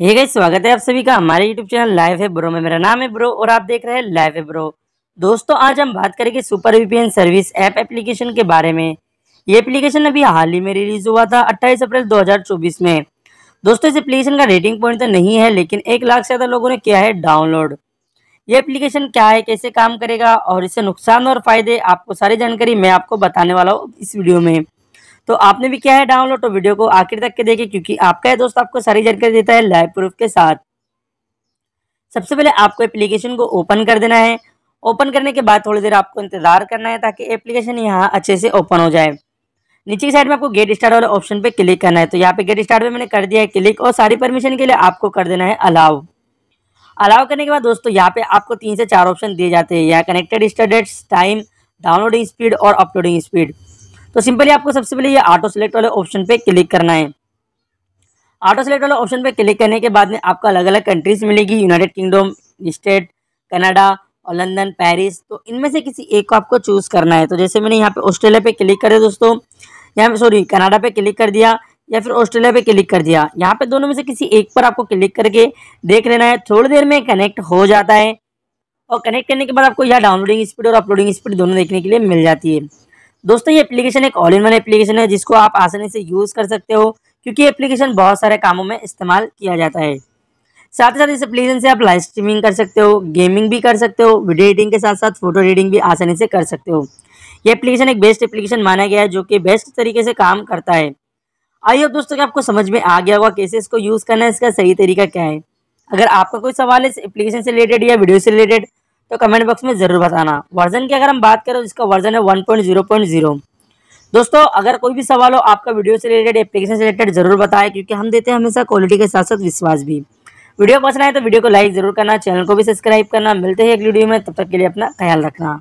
Hey guys, स्वागत है आप सभी का हमारे यूट्यूब चैनल लाइव है ब्रो में। मेरा नाम है ब्रो और आप देख रहे हैं लाइव है ब्रो। दोस्तों, आज हम बात करेंगे super VPN service app application के बारे में। ये एप्लीकेशन अभी हाल ही में रिलीज हुआ था 28 अप्रैल 2024 में। दोस्तों, इस एप्लीकेशन का रेटिंग पॉइंट तो नहीं है, लेकिन 1 लाख से ज़्यादा लोगों ने किया है डाउनलोड। ये एप्लीकेशन क्या है, कैसे काम करेगा और इससे नुकसान और फ़ायदे, आपको सारी जानकारी मैं आपको बताने वाला हूँ इस वीडियो में। तो आपने भी किया है डाउनलोड तो वीडियो को आखिर तक के देखें, क्योंकि आपका है दोस्त आपको सारी जानकारी देता है लाइव प्रूफ के साथ। सबसे पहले आपको एप्लीकेशन को ओपन कर देना है। ओपन करने के बाद थोड़ी देर आपको इंतज़ार करना है ताकि एप्लीकेशन यहाँ अच्छे से ओपन हो जाए। नीचे की साइड में आपको गेट स्टार्ट वाले ऑप्शन पे क्लिक करना है। तो यहाँ पे गेट स्टार्ट पे मैंने कर दिया है क्लिक, और सारी परमिशन के लिए आपको कर देना है अलाउ। अलाउ करने के बाद दोस्तों यहाँ पे आपको 3 से 4 ऑप्शन दिए जाते हैं। यहाँ connected status, time, downloading speed और अपलोडिंग स्पीड। तो सिंपली आपको सबसे पहले ये ऑटो सेलेक्ट वाले ऑप्शन पे क्लिक करना है। ऑटो सेलेक्ट वाले ऑप्शन पे क्लिक करने के बाद में आपको अलग अलग कंट्रीज मिलेगी, यूनाइटेड किंगडम, स्टेट, कनाडा और लंदन, पेरिस। तो इनमें से किसी एक को आपको चूज़ करना है। तो जैसे मैंने यहाँ पे ऑस्ट्रेलिया पे क्लिक कर दिया दोस्तों, यहाँ पे सॉरी कनाडा पे क्लिक कर दिया या फिर ऑस्ट्रेलिया पे क्लिक कर दिया। यहाँ पे दोनों में से किसी एक पर आपको क्लिक करके देख लेना है। थोड़ी देर में कनेक्ट हो जाता है और कनेक्ट करने के बाद आपको यहाँ डाउनलोडिंग स्पीड और अपलोडिंग स्पीड दोनों देखने के लिए मिल जाती है। दोस्तों, ये एप्लीकेशन एक ऑल इन वन एप्लीकेशन है जिसको आप आसानी से यूज़ कर सकते हो, क्योंकि ये एप्लीकेशन बहुत सारे कामों में इस्तेमाल किया जाता है। साथ ही साथ इस एप्लीकेशन से आप लाइव स्ट्रीमिंग कर सकते हो, गेमिंग भी कर सकते हो, वीडियो एडिटिंग के साथ साथ फोटो एडिटिंग भी आसानी से कर सकते हो। ये एप्लीकेशन एक बेस्ट एप्लीकेशन माना गया है जो कि बेस्ट तरीके से काम करता है। आइए दोस्तों, कि आपको समझ में आ गया होगा कैसे इसको यूज़ करना है, इसका सही तरीका क्या है। अगर आपका कोई सवाल है इस एप्लीकेशन से रिलेटेड या वीडियो से रिलेटेड तो कमेंट बॉक्स में ज़रूर बताना। वर्जन की अगर हम बात करें तो इसका वर्जन है 1.0.0। दोस्तों, अगर कोई भी सवाल हो आपका वीडियो से रिलेटेड, एप्लीकेशन से रिलेटेड, ज़रूर बताएं, क्योंकि हम देते हैं हमेशा क्वालिटी के साथ साथ विश्वास भी। वीडियो पसंद आए तो वीडियो को लाइक ज़रूर करना, चैनल को भी सब्सक्राइब करना। मिलते हैं एक वीडियो में, तब तक के लिए अपना ख्याल रखना।